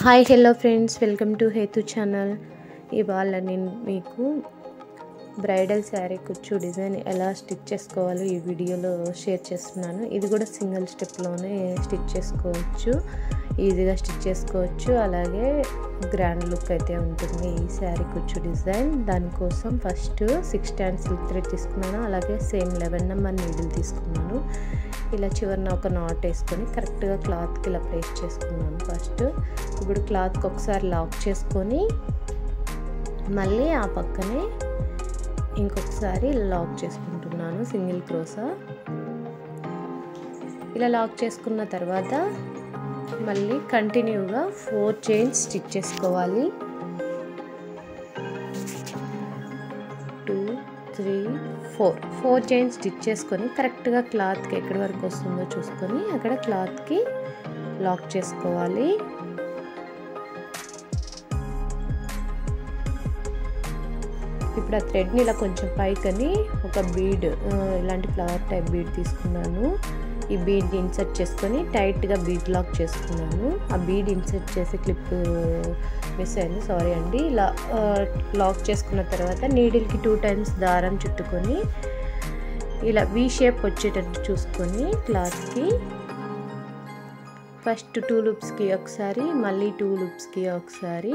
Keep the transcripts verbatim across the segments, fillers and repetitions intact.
Hi hello friends, welcome to Hetu channel. ఇవాళ నేను మీకు బ్రైడల్ శారీ కుచ్చు డిజైన్ ఎలా స్టిచ్ చేసుకోవాలో ఈ వీడియోలో షేర్ చేస్తున్నాను. ఇది కూడా సింగిల్ స్టెప్లోనే స్టిచ్ చేసుకోవచ్చు, ఈజీగా స్టిచ్ చేసుకోవచ్చు. అలాగే గ్రాండ్ లుక్ అయితే ఉంటుంది ఈ శారీ కుచ్చు డిజైన్. దానికోసం first six stand silk thread తీసుకున్నాను, అలాగే సేమ్ లెవెన్ నెంబర్ నీడిల్ తీసుకున్నాను. ఇలా చివరిన ఒక నాట్ వేసుకొని కరెక్ట్గా క్లాత్కి ఇలా ప్లేస్ చేసుకున్నాను. ఫస్ట్ ఇప్పుడు క్లాత్కి ఒకసారి లాక్ చేసుకొని మళ్ళీ ఆ పక్కనే ఇంకొకసారి లాక్ చేసుకుంటున్నాను సింగిల్ క్రోసా. ఇలా లాక్ చేసుకున్న తర్వాత మళ్ళీ కంటిన్యూగా ఫోర్ చైన్స్ స్టిచ్ చేసుకోవాలి. Two three four, four chains stitch చేసుకొని కరెక్ట్గా క్లాత్కి ఎక్కడి వరకు వస్తుందో చూసుకొని అక్కడ క్లాత్కి లాక్ చేసుకోవాలి. ఇప్పుడు ఆ థ్రెడ్ని ఇలా కొంచెం పైకని ఒక బీడ్, ఇలాంటి ఫ్లవర్ టైప్ బీడ్ తీసుకున్నాను. ఈ బీడ్ ఇన్సర్ట్ చేసుకొని టైట్గా బీడ్ లాక్ చేసుకున్నాను. ఆ బీడ్ ఇన్సర్ట్ చేసి క్లిప్ మిస్ అయింది, సారీ అండి. ఇలా లాక్ చేసుకున్న తర్వాత నీడిల్కి టూ టైమ్స్ దారం చుట్టుకొని ఇలా వీ షేప్ వచ్చేటట్టు చూసుకొని క్లాత్కి ఫస్ట్ టూ లూప్స్కి ఒకసారి, మళ్ళీ టూ లూప్స్కి ఒకసారి,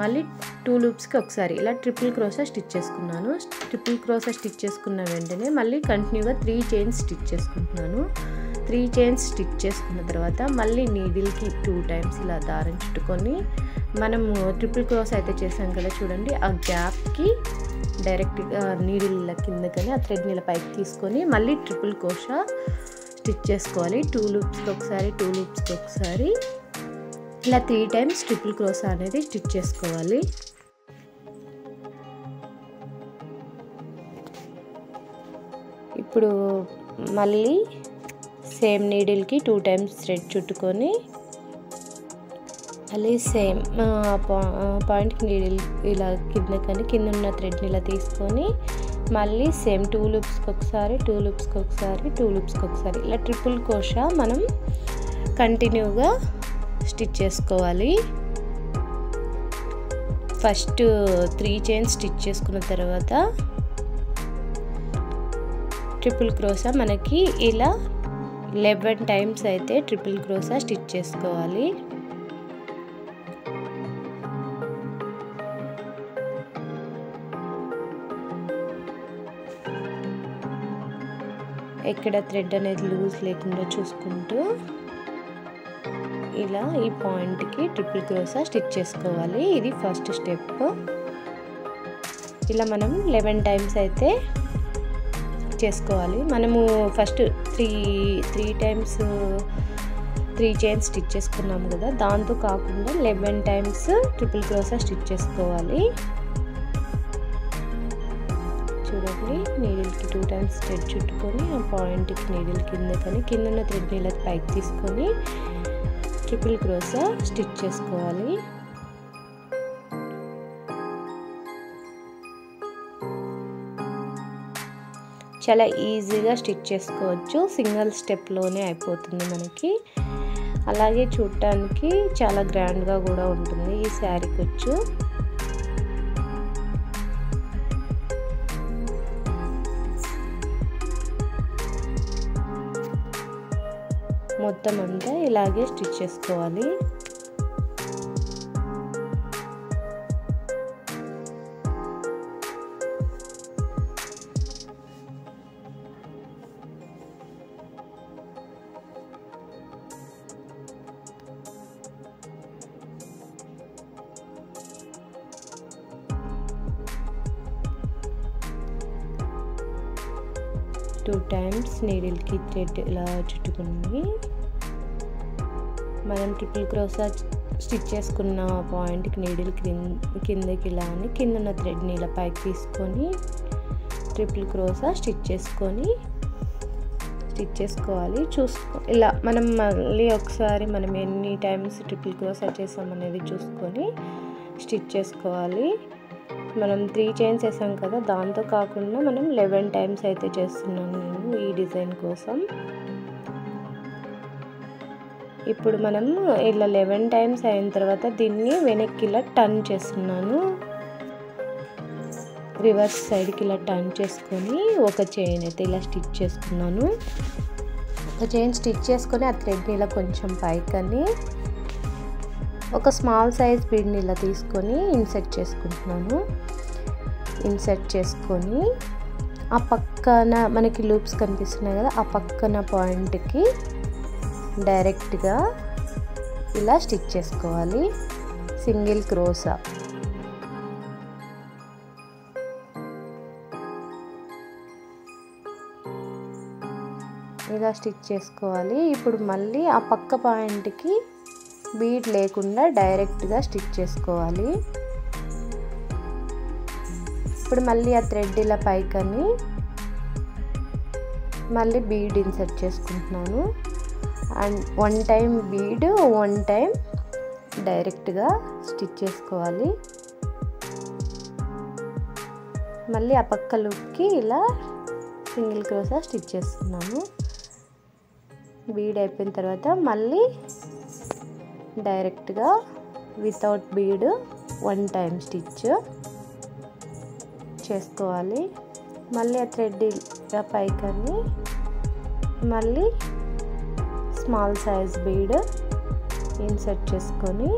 మళ్ళీ టూ లూప్స్కి ఒకసారి ఇలా ట్రిపుల్ క్రోసా స్టిచ్ చేసుకున్నాను. ట్రిపుల్ క్రోసా స్టిచ్ చేసుకున్న వెంటనే మళ్ళీ కంటిన్యూగా త్రీ చైన్స్ స్టిచ్ చేసుకుంటున్నాను. త్రీ చైన్స్ స్టిచ్ చేసుకున్న తర్వాత మళ్ళీ నీడిల్కి టూ టైమ్స్ ఇలా దారం చుట్టుకొని, మనము ట్రిపుల్ క్రోసా అయితే చేసాం కదా చూడండి, ఆ గ్యాప్కి డైరెక్ట్గా నీడిల్ ఇలా కిందకని ఆ థ్రెడ్ని ఇలా పైకి తీసుకొని మళ్ళీ ట్రిపుల్ క్రోసా స్టిచ్ చేసుకోవాలి. టూ లూప్స్కి ఒకసారి, టూ లూప్స్కి ఒకసారి, ఇలా త్రీ టైమ్స్ ట్రిపుల్ క్రోసా అనేది స్టిచ్ చేసుకోవాలి. ఇప్పుడు మళ్ళీ సేమ్ నీడిల్కి టూ టైమ్స్ థ్రెడ్ చుట్టుకొని మళ్ళీ సేమ్ పాయింట్కి నీడిల్ ఇలా కింద కానీ కింద ఉన్న థ్రెడ్ని ఇలా తీసుకొని మళ్ళీ సేమ్ టూ లూప్స్కి ఒకసారి, టూ లూప్స్కి ఒకసారి, టూ లూప్స్కి ఒకసారి ఇలా ట్రిపుల్ క్రోసా మనం కంటిన్యూగా స్టిచ్ చేసుకోవాలి. ఫస్ట్ త్రీ చైన్స్ స్టిచ్ చేసుకున్న తర్వాత ట్రిపుల్ క్రోసా మనకి ఇలా లెవెన్ టైమ్స్ అయితే ట్రిపుల్ క్రోసా స్టిచ్ చేసుకోవాలి. ఇక్కడ థ్రెడ్ అనేది లూజ్ లేకుండా చూసుకుంటూ ఇలా ఈ పాయింట్కి ట్రిపుల్ క్రోసా స్టిచ్ చేసుకోవాలి. ఇది ఫస్ట్ స్టెప్. ఇలా మనం లెవెన్ టైమ్స్ అయితే చేసుకోవాలి. మనము first three three times three chains stitch చేసుకున్నాము కదా, దాంతో కాకుండా eleven times triple crochet stitch చేసుకోవాలి. చూడండి, నీడిల్కి టూ టైమ్స్ థ్రెడ్ చుట్టుకొని ఆ పాయింట్కి నీడిల్ కింద కానీ కింద ఉన్న థ్రెడ్ నీళ్ళ పైకి తీసుకొని ట్రిపుల్ క్రోసా స్టిచ్ చేసుకోవాలి. చాలా ఈజీగా స్టిచ్ చేసుకోవచ్చు, సింగిల్ స్టెప్లోనే అయిపోతుంది మనకి. అలాగే చూడటానికి చాలా గ్రాండ్గా కూడా ఉంటుంది ఈ శారీ కుచ్చు. మొత్తం అంతా ఇలాగే స్టిచ్ చేసుకోవాలి. టూ టైమ్స్ నీడిల్కి థ్రెడ్ ఇలా చుట్టుకుని మనం ట్రిపుల్ క్రోసా స్టిచ్ చేసుకున్న పాయింట్కి నీడిల్ కిందకి ఇలా అని కింద ఉన్న థ్రెడ్ని ఇలా పైకి తీసుకొని ట్రిపుల్ క్రోసా స్టిచ్ చేసుకొని స్టిచ్ చేసుకోవాలి. చూసుకో ఇలా మనం మళ్ళీ ఒకసారి మనం ఎన్ని టైమ్స్ ట్రిపుల్ క్రోసా చేసామనేది చూసుకొని స్టిచ్ చేసుకోవాలి. మనం త్రీ చైన్స్ వేసాం కదా, దాంతో కాకుండా మనం లెవెన్ టైమ్స్ అయితే చేస్తున్నాను నేను ఈ డిజైన్ కోసం. ఇప్పుడు మనం ఇలా పదకొండు టైమ్స్ అయిన తర్వాత దీన్ని వెనక్కి ఇలా టర్న్ చేస్తున్నాను. రివర్స్ సైడ్కి ఇలా టర్న్ చేసుకొని ఒక చైన్ అయితే ఇలా స్టిచ్ చేసుకున్నాను. ఒక చైన్ స్టిచ్ చేసుకొని ఆ థ్రెడ్ని ఇలా కొంచెం పైకని ఒక స్మాల్ సైజ్ బీడ్ని ఇలా తీసుకొని ఇన్సర్ట్ చేసుకుంటున్నాను. ఇన్సర్ట్ చేసుకొని ఆ పక్కన మనకి లూప్స్ కనిపిస్తున్నాయి కదా, ఆ పక్కన పాయింట్కి డైరెక్ట్గా ఇలా స్టిచ్ చేసుకోవాలి. Single crochet. ఇలా స్టిచ్ చేసుకోవాలి. ఇప్పుడు మళ్ళీ ఆ పక్క పాయింట్కి బీడ్ లేకుండా డైరెక్ట్గా స్టిచ్ చేసుకోవాలి. ఇప్పుడు మళ్ళీ ఆ థ్రెడ్ ఇలా పైకని మళ్ళీ బీడ్ ఇన్సర్ట్ చేసుకుంటున్నాను. And one time bead, one time డైరెక్ట్గా స్టిచ్ చేసుకోవాలి. మళ్ళీ ఆ పక్క లూప్కి ఇలా సింగిల్ క్రోసా స్టిచ్ చేస్తున్నాము. బీడ్ అయిపోయిన తర్వాత మళ్ళీ డైరెక్ట్గా without bead one time stitch చేసుకోవాలి. మళ్ళీ ఆ థ్రెడ్ పైకని మళ్ళీ స్మాల్ సైజ్ బీడ్ ఇన్సర్ట్ చేసుకొని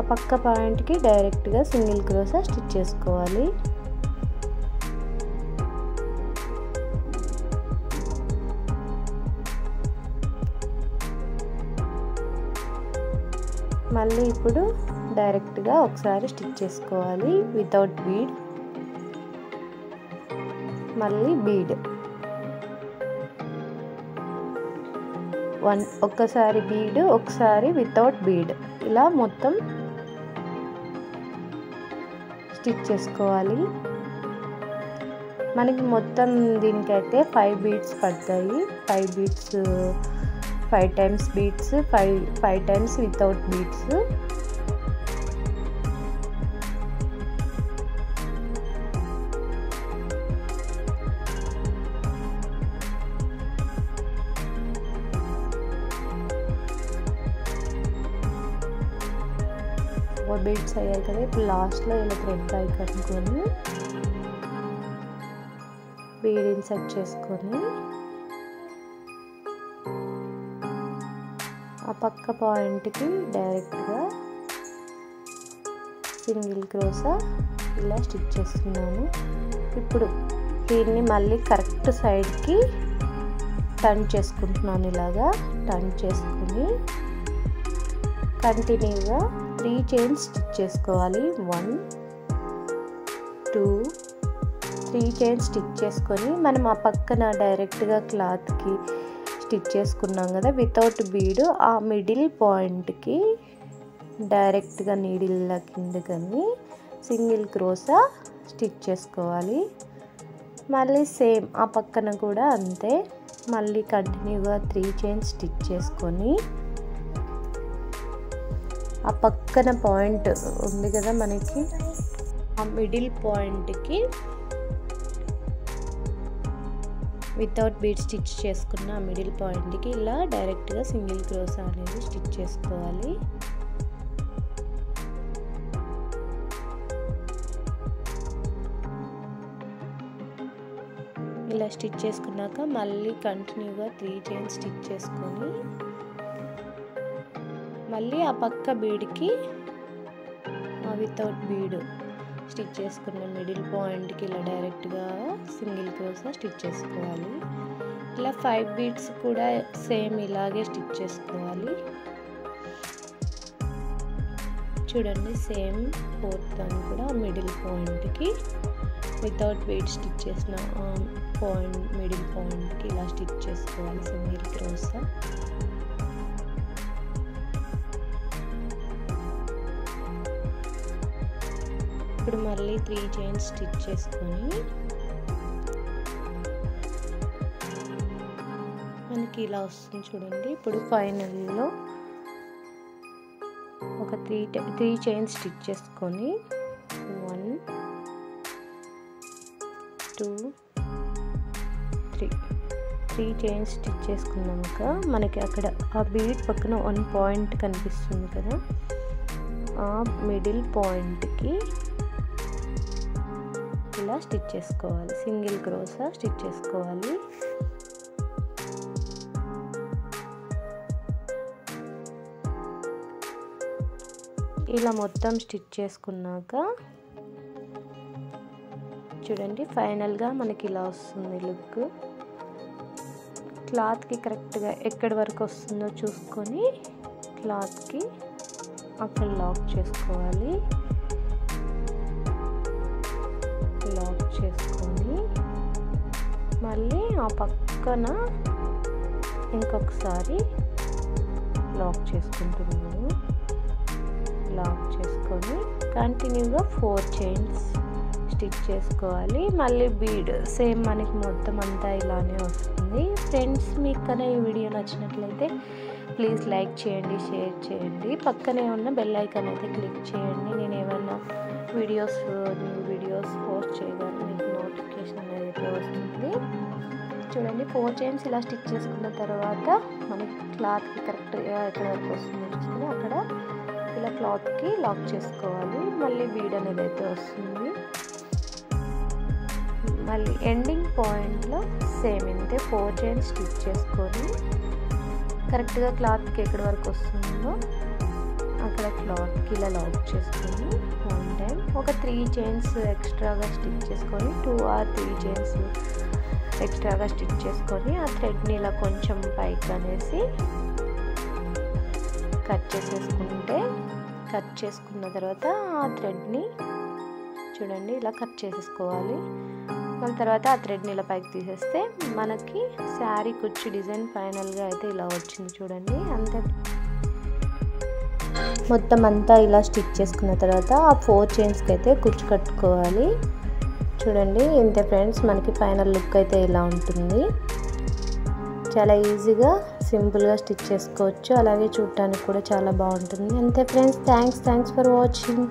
ఆ పక్క పాయింట్కి డైరెక్ట్గా సింగిల్ క్రోసా స్టిచ్ చేసుకోవాలి. మళ్ళీ ఇప్పుడు డైరెక్ట్గా ఒకసారి స్టిచ్ చేసుకోవాలి వితౌట్ బీడ్. మళ్ళీ బీడ్ వన్, ఒక్కసారి బీడ్, ఒకసారి వితౌట్ బీడ్, ఇలా మొత్తం స్టిచ్ చేసుకోవాలి. మనకి మొత్తం దీనికైతే ఫైవ్ బీడ్స్ పడతాయి. Five beads five times beads, five five times without beads. Four beads అయ్యాయి కదా. ఇప్పుడు లాస్ట్లో ఇలా థ్రెడ్ పై కట్టుకొని బీడ్ ఇన్సర్ట్ చేసుకొని ఆ పక్క పాయింట్కి డైరెక్ట్గా సింగిల్ క్రోసా ఇలా స్టిచ్ చేస్తున్నాను. ఇప్పుడు దీన్ని మళ్ళీ కరెక్ట్ సైడ్కి టర్న్ చేసుకుంటున్నాను. ఇలాగా టర్న్ చేసుకుని కంటిన్యూగా త్రీ చైన్స్ స్టిచ్ చేసుకోవాలి. One, two, three chains stitch చేసుకొని మనం ఆ పక్కన డైరెక్ట్గా క్లాత్కి స్టిచ్ చేసుకున్నాం కదా వితౌట్ బీడ్, ఆ మిడిల్ పాయింట్కి డైరెక్ట్గా నీడిల్ కిందకని సింగిల్ క్రోసా స్టిచ్ చేసుకోవాలి. మళ్ళీ సేమ్ ఆ పక్కన కూడా అంతే. మళ్ళీ కంటిన్యూగా త్రీ చైన్స్ స్టిచ్ చేసుకొని ఆ పక్కన పాయింట్ ఉంది కదా మనకి, ఆ మిడిల్ పాయింట్కి వితౌట్ బీడ్ స్టిచ్ చేసుకున్న ఆ మిడిల్ పాయింట్కి ఇలా డైరెక్ట్గా సింగిల్ క్రోసా అనేది స్టిచ్ చేసుకోవాలి. ఇలా స్టిచ్ చేసుకున్నాక మళ్ళీ కంటిన్యూగా త్రీ చైన్స్ స్టిచ్ చేసుకొని మళ్ళీ ఆ పక్క బీడ్కి వితౌట్ బీడ్ స్టిచ్ చేసుకున్న మిడిల్ పాయింట్కి ఇలా డైరెక్ట్గా సింగిల్ క్రోసా స్టిచ్ చేసుకోవాలి. ఇలా ఫైవ్ బీడ్స్ కూడా సేమ్ ఇలాగే స్టిచ్ చేసుకోవాలి. చూడండి సేమ్ ఫోర్త్ వన్ కూడా మిడిల్ పాయింట్కి వితౌట్ బీడ్ స్టిచ్ చేసిన పాయింట్ మిడిల్ పాయింట్కి ఇలా స్టిచ్ చేసుకోవాలి సింగిల్ క్రోసా. ఇప్పుడు మళ్ళీ త్రీ చైన్స్ స్టిచ్ చేసుకొని మనకి ఇలా వస్తుంది చూడండి. ఇప్పుడు ఫైనల్లో ఒక త్రీ త్రీ చైన్స్ స్టిచ్ చేసుకొని one, two, three, three chains stitch చేసుకున్నాక మనకి అక్కడ ఆ బీడ్ పక్కన వన్ పాయింట్ కనిపిస్తుంది కదా, ఆ మిడిల్ పాయింట్ కి ఇలా స్టిచ్ చేసుకోవాలి, సింగిల్ క్రోషా స్టిచ్ చేసుకోవాలి. ఇలా మొత్తం స్టిచ్ చేసుకున్నాక చూడండి ఫైనల్గా మనకి ఇలా వస్తుంది లుక్. క్లాత్కి కరెక్ట్గా ఎక్కడి వరకు వస్తుందో చూసుకొని క్లాత్కి అక్కడ లాక్ చేసుకోవాలి. లాక్ చేసుకొని మళ్ళీ ఆ పక్కన ఇంకొకసారి లాక్ చేసుకుంటున్నాము. లాక్ చేసుకొని కంటిన్యూగా ఫోర్ చైన్స్ స్టిచ్ చేసుకోవాలి. మళ్ళీ బీడ్ సేమ్ మనకి మొత్తం అంతా ఇలానే వస్తుంది. ఫ్రెండ్స్, మీకు కన్నా ఈ వీడియో నచ్చినట్లయితే ప్లీజ్ లైక్ చేయండి, షేర్ చేయండి, పక్కనే ఉన్న బెల్ ఐకాన్ అయితే క్లిక్ చేయండి. నేను ఏమైనా వీడియోస్ న్యూ వీడియోస్ పోస్ట్ చేయగానే మీకు నోటిఫికేషన్ అనేది వస్తుంది. చూడండి ఫోర్ చైన్స్ ఇలా స్టిచ్ చేసుకున్న తర్వాత మనకి క్లాత్కి కరెక్ట్గా ఎక్కడ వరకు వస్తుంది చూసుకుని అక్కడ ఇలా క్లాత్కి లాక్ చేసుకోవాలి. మళ్ళీ బీడ్ అనేది అయితే వస్తుంది. మళ్ళీ ఎండింగ్ పాయింట్లో సేమ్ ఇంతే ఫోర్ చైన్స్ స్టిచ్ చేసుకొని కరెక్ట్గా క్లాత్కి ఎక్కడి వరకు వస్తుందో అక్కడ క్లాత్కి ఇలా లాక్ చేసుకొని వన్ టైం ఒక త్రీ చైన్స్ ఎక్స్ట్రాగా స్టిచ్ చేసుకొని టూ ఆర్ త్రీ చైన్స్ ఎక్స్ట్రాగా స్టిచ్ చేసుకొని ఆ థ్రెడ్ని ఇలా కొంచెం పైకి అనేసి కట్ చేసేసుకుంటే, కట్ చేసుకున్న తర్వాత ఆ థ్రెడ్ని చూడండి ఇలా కట్ చేసేసుకోవాలి. దాని తర్వాత ఆ థ్రెడ్ని ఇలా పైకి తీసేస్తే మనకి శారీ కుచ్చు డిజైన్ ఫైనల్గా అయితే ఇలా వచ్చింది. చూడండి అంతే మొత్తం అంతా ఇలా స్టిచ్ చేసుకున్న తర్వాత ఆ ఫోర్ చైన్స్కి అయితే కుచ్చు కట్టుకోవాలి. చూడండి ఇంతే ఫ్రెండ్స్, మనకి ఫైనల్ లుక్ అయితే ఇలా ఉంటుంది. చాలా ఈజీగా సింపుల్గా స్టిచ్ చేసుకోవచ్చు, అలాగే చూడటానికి కూడా చాలా బాగుంటుంది. అంతే friends, thanks thanks for watching.